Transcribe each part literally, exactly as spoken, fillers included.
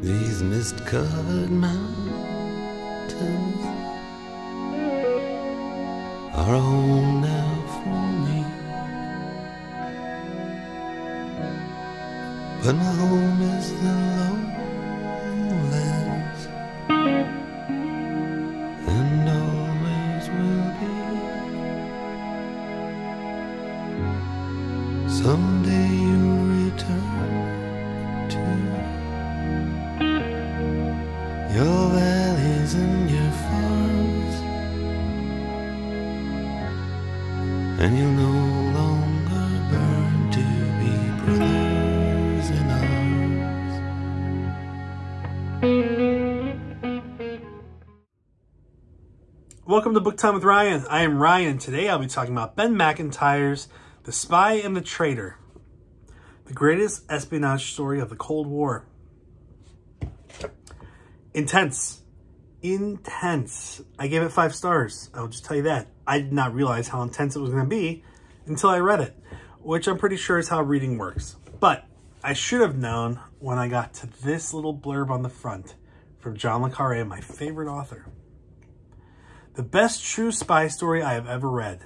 These mist-covered mountains are home now for me, but my home is the lowlands and always will be. Someday you'll return to your valleys and your farms, and you'll no longer burn to be brothers in arms. Welcome to Book Time with Ryan. I am Ryan. Today I'll be talking about Ben MacIntyre's The Spy and the Traitor, the greatest espionage story of the Cold War. Intense. Intense. I gave it five stars. I'll just tell you that. I did not realize how intense it was going to be until I read it, which I'm pretty sure is how reading works. But I should have known when I got to this little blurb on the front from John le Carré, my favorite author. The best true spy story I have ever read.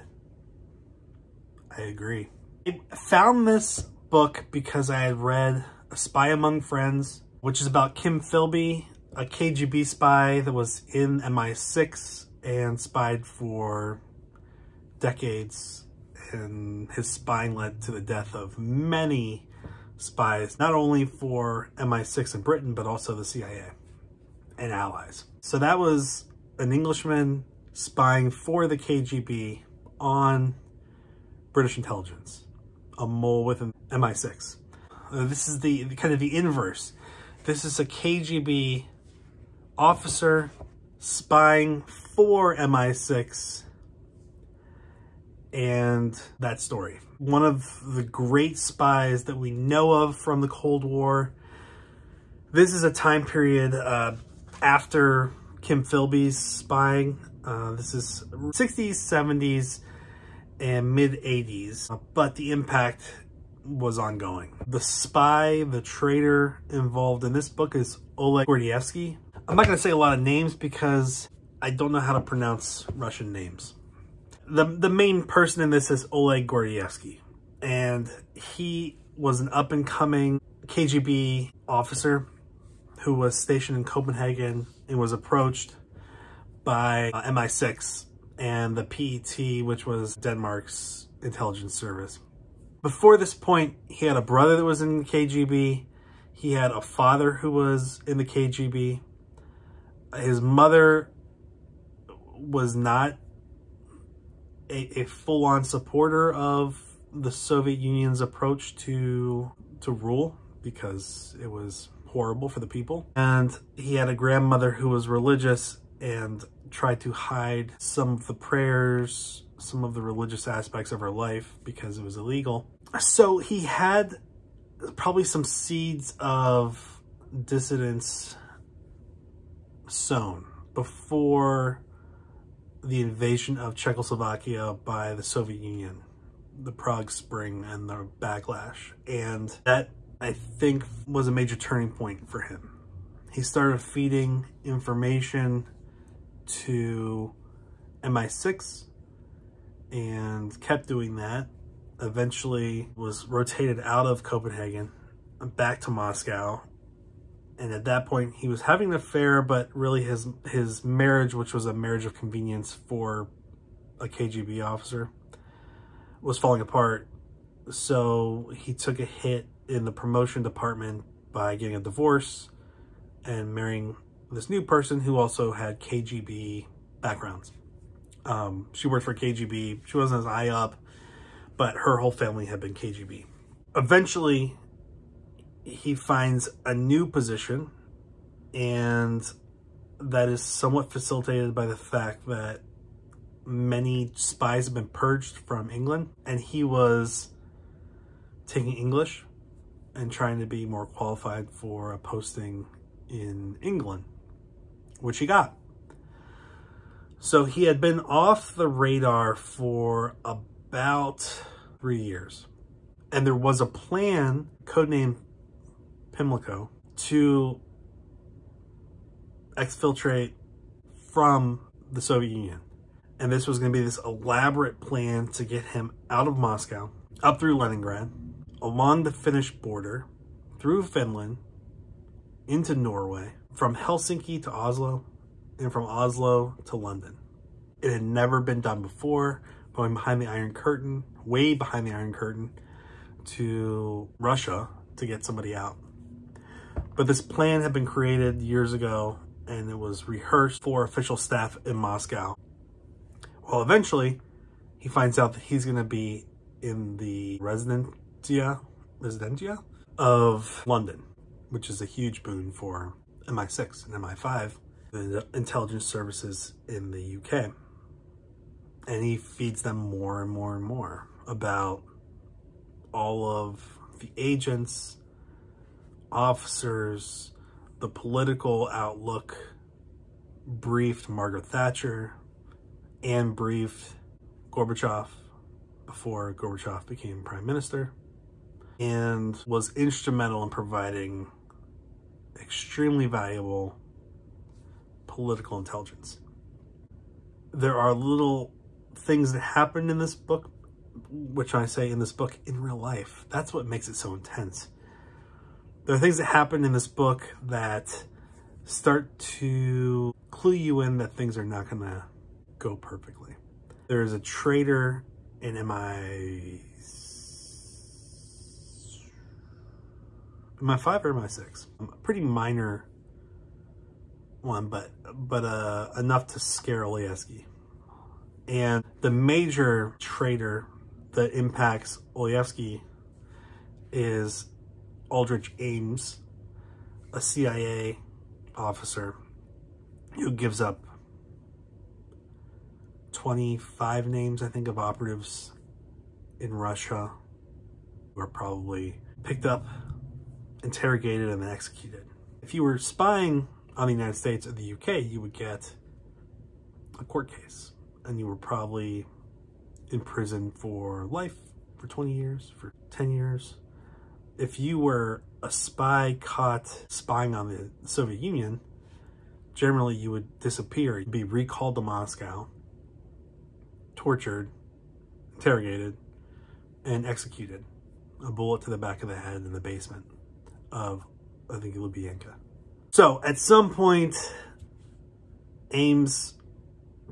I agree. I found this book because I had read A Spy Among Friends, which is about Kim Philby, a K G B spy that was in M I six and spied for decades, and his spying led to the death of many spies, not only for M I six in Britain, but also the C I A and allies. So that was an Englishman spying for the K G B on British intelligence, a mole within M I six. Uh, this is the kind of the inverse. This is a K G B officer spying for M I six, and that story. One of the great spies that we know of from the Cold War. This is a time period uh, after Kim Philby's spying. Uh, this is sixties, seventies, and mid eighties, but the impact was ongoing. The spy, the traitor involved in this book is Oleg Gordievsky. I'm not going to say a lot of names because I don't know how to pronounce Russian names. The, the main person in this is Oleg Gordievsky, and he was an up-and-coming K G B officer who was stationed in Copenhagen and was approached by uh, M I six and the P E T, which was Denmark's intelligence service. Before this point, he had a brother that was in the K G B. He had a father who was in the K G B. His mother was not a, a full-on supporter of the Soviet Union's approach to to rule, because it was horrible for the people. And he had a grandmother who was religious and tried to hide some of the prayers, some of the religious aspects of her life, because it was illegal. So he had probably some seeds of dissidence sown before the invasion of Czechoslovakia by the Soviet Union, the Prague Spring and the backlash. And that, I think, was a major turning point for him. He started feeding information to M I six and kept doing that. Eventually was rotated out of Copenhagen back to Moscow. And at that point, he was having an affair, but really his his marriage, which was a marriage of convenience for a K G B officer, was falling apart. So he took a hit in the promotion department by getting a divorce and marrying this new person who also had K G B backgrounds. Um, she worked for K G B. She wasn't as high up, but her whole family had been K G B. Eventually, he finds a new position, and that is somewhat facilitated by the fact that many spies have been purged from England, and he was taking English and trying to be more qualified for a posting in England, which he got. So he had been off the radar for about three years. And there was a plan, codenamed Pimlico, to exfiltrate from the Soviet Union. And this was going to be this elaborate plan to get him out of Moscow, up through Leningrad, along the Finnish border, through Finland, into Norway, from Helsinki to Oslo, and from Oslo to London. It had never been done before, going behind the Iron Curtain, way behind the Iron Curtain, to Russia to get somebody out. But this plan had been created years ago, and it was rehearsed for official staff in Moscow. Well, eventually, he finds out that he's going to be in the Residentia, Residentia of London, which is a huge boon for M I six and M I five, the intelligence services in the U K. And he feeds them more and more and more about all of the agents, officers, the political outlook, briefed Margaret Thatcher, and briefed Gorbachev before Gorbachev became prime minister, and was instrumental in providing extremely valuable political intelligence. There are little things that happened in this book, which I say in this book, in real life. That's what makes it so intense. There are things that happen in this book that start to clue you in that things are not gonna go perfectly. There is a traitor in M I five or M I six. A pretty minor one, but but uh, enough to scare Gordievsky. And the major traitor that impacts Gordievsky is Aldrich Ames, a C I A officer who gives up twenty-five names, I think, of operatives in Russia who are probably picked up, interrogated, and then executed. If you were spying on the United States or the U K, you would get a court case, and you were probably in prison for life, for twenty years, for ten years. If you were a spy caught spying on the Soviet Union, generally you would disappear. You'd be recalled to Moscow, tortured, interrogated, and executed. A bullet to the back of the head in the basement of, I think, Lubyanka. So at some point, Ames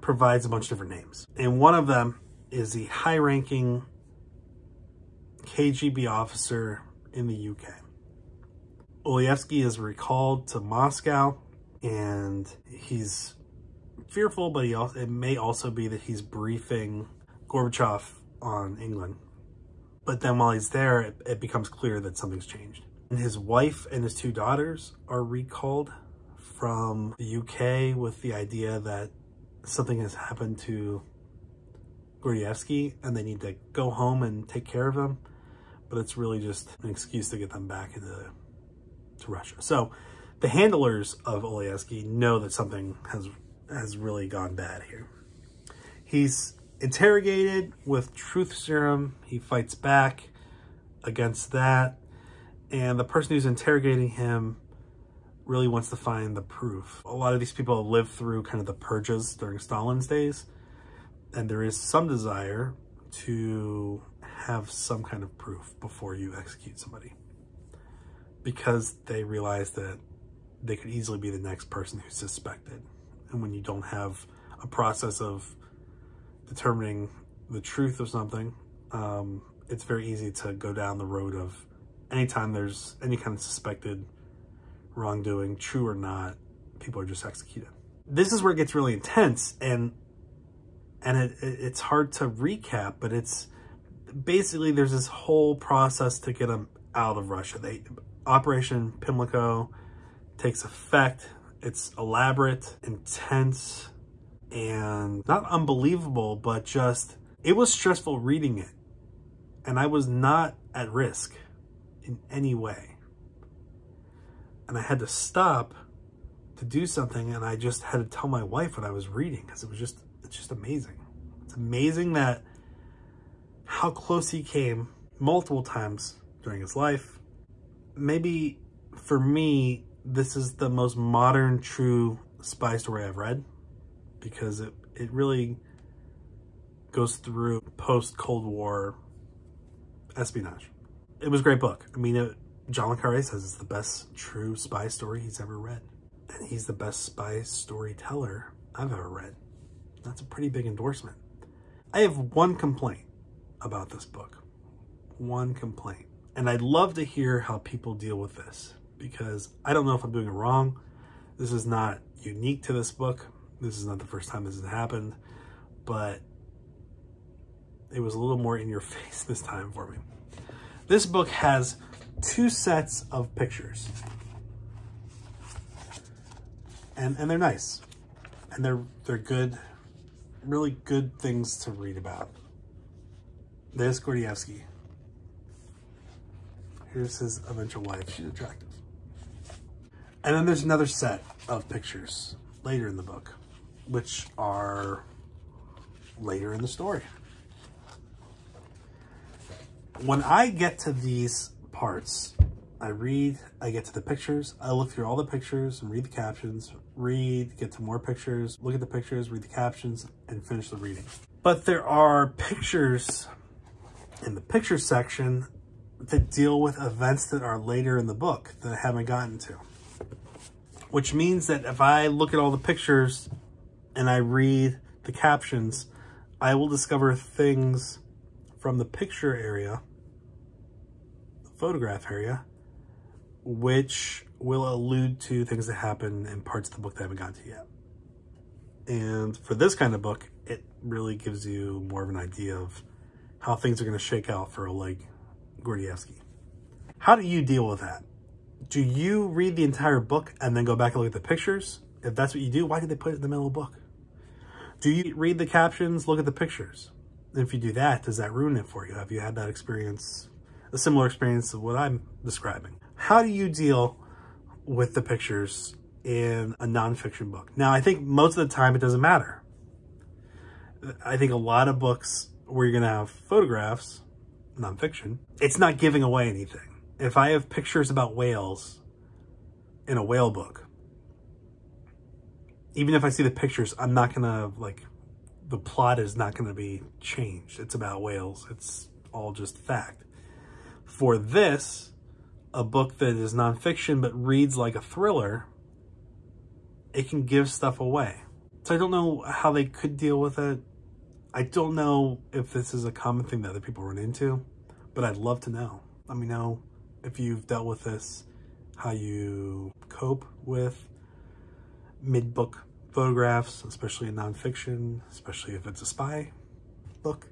provides a bunch of different names. And one of them is the high-ranking K G B officer in the U K. Gordievsky is recalled to Moscow, and he's fearful, but he also, it may also be that he's briefing Gorbachev on England. But then while he's there, it, it becomes clear that something's changed. And his wife and his two daughters are recalled from the U K with the idea that something has happened to Gordievsky and they need to go home and take care of him. But it's really just an excuse to get them back into to Russia. So the handlers of Gordievsky know that something has, has really gone bad here. He's interrogated with truth serum. He fights back against that. And the person who's interrogating him really wants to find the proof. A lot of these people have lived through kind of the purges during Stalin's days. And there is some desire to have some kind of proof before you execute somebody, because they realize that they could easily be the next person who's suspected. And when you don't have a process of determining the truth of something, um, it's very easy to go down the road of anytime there's any kind of suspected wrongdoing, true or not, people are just executed. This is where it gets really intense, and and it, it, it's hard to recap, but it's basically there's this whole process to get them out of Russia. They, Operation Pimlico takes effect. It's elaborate, intense, and not unbelievable, but just, it was stressful reading it. And I was not at risk in any way. And I had to stop to do something, and I just had to tell my wife what I was reading, because it was just, it's just amazing. It's amazing that how close he came multiple times during his life. Maybe for me, this is the most modern true spy story I've read, because it, it really goes through post-Cold War espionage. It was a great book. I mean, it, John le Carré says it's the best true spy story he's ever read. And he's the best spy storyteller I've ever read. That's a pretty big endorsement. I have one complaint about this book. One complaint. And I'd love to hear how people deal with this, because I don't know if I'm doing it wrong. This is not unique to this book. This is not the first time this has happened, but it was a little more in your face this time for me. This book has two sets of pictures. And, and they're nice. And they're, they're good, really good things to read about. There's Gordievsky. Here's his eventual wife. She's attractive. And then there's another set of pictures later in the book, which are later in the story. When I get to these parts, I read, I get to the pictures, I look through all the pictures and read the captions, read, get to more pictures, look at the pictures, read the captions, and finish the reading. But there are pictures in the picture section that deal with events that are later in the book that I haven't gotten to. Which means that if I look at all the pictures and I read the captions, I will discover things from the picture area, the photograph area, which will allude to things that happen in parts of the book that I haven't gotten to yet. And for this kind of book, it really gives you more of an idea of how things are going to shake out for Oleg Gordievsky. How do you deal with that? Do you read the entire book and then go back and look at the pictures? If that's what you do, why did they put it in the middle of the book? Do you read the captions, look at the pictures? And if you do that, does that ruin it for you? Have you had that experience, a similar experience of what I'm describing? How do you deal with the pictures in a nonfiction book? Now, I think most of the time it doesn't matter. I think a lot of books where you're going to have photographs, nonfiction, it's not giving away anything. If I have pictures about whales in a whale book, even if I see the pictures, I'm not going to, like, the plot is not going to be changed. It's about whales. It's all just fact. For this, a book that is nonfiction but reads like a thriller, it can give stuff away. So I don't know how they could deal with it. I don't know if this is a common thing that other people run into, but I'd love to know. Let me know if you've dealt with this, how you cope with mid-book photographs, especially in nonfiction, especially if it's a spy book.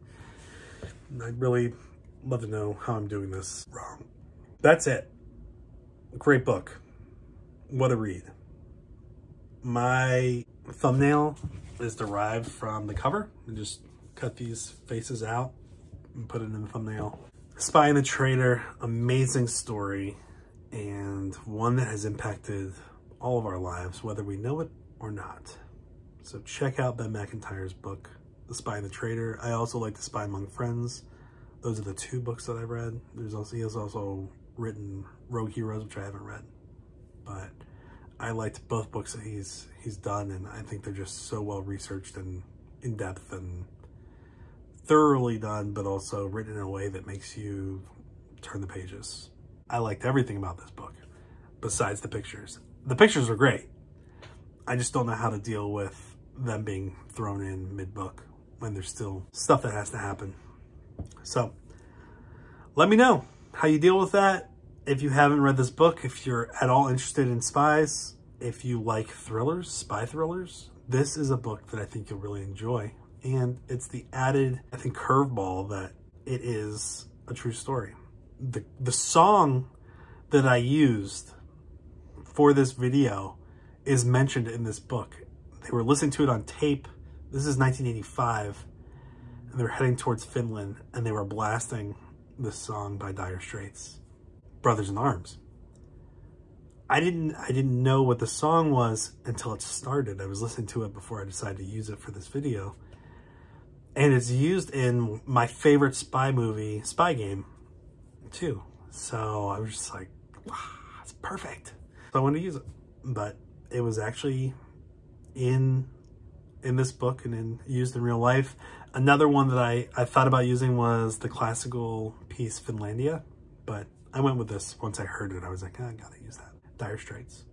And I'd really love to know how I'm doing this wrong. That's it. Great book. What a read. My thumbnail is derived from the cover. I just cut these faces out and put it in the thumbnail. Spy and the Traitor, amazing story, and one that has impacted all of our lives, whether we know it or not. So check out Ben MacIntyre's book, The Spy and the Traitor. I also like The Spy Among Friends. Those are the two books that I read. There's also, he has also written Rogue Heroes, which I haven't read, but I liked both books that he's he's done, and I think they're just so well researched and in depth and thoroughly done, but also written in a way that makes you turn the pages. I liked everything about this book, besides the pictures. The pictures were great. I just don't know how to deal with them being thrown in mid-book when there's still stuff that has to happen. So let me know how you deal with that. If you haven't read this book, if you're at all interested in spies, if you like thrillers, spy thrillers, this is a book that I think you'll really enjoy. And it's the added, I think, curveball that it is a true story. The, the song that I used for this video is mentioned in this book. They were listening to it on tape. This is nineteen eighty-five, and they were heading towards Finland, and they were blasting this song by Dire Straits, Brothers in Arms. I didn't, I didn't know what the song was until it started. I was listening to it before I decided to use it for this video. And it's used in my favorite spy movie, Spy Game, too. So I was just like, wow, it's perfect. So I wanted to use it. But it was actually in in this book and in, used in real life. Another one that I, I thought about using was the classical piece Finlandia, but I went with this once I heard it. I was like, oh, I gotta use that. Dire Straits.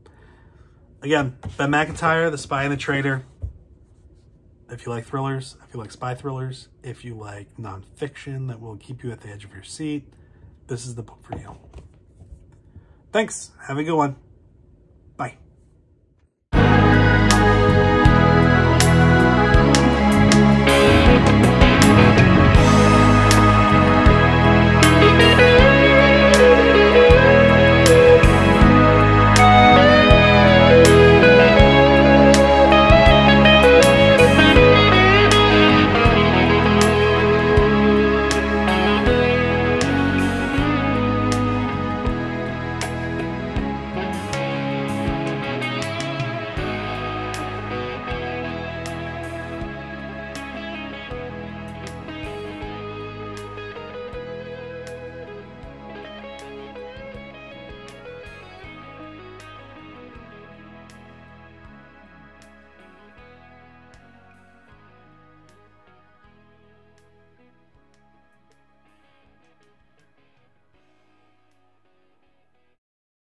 Again, Ben MacIntyre, The Spy and the Traitor. If you like thrillers, if you like spy thrillers, if you like nonfiction that will keep you at the edge of your seat, this is the book for you. Thanks. Have a good one.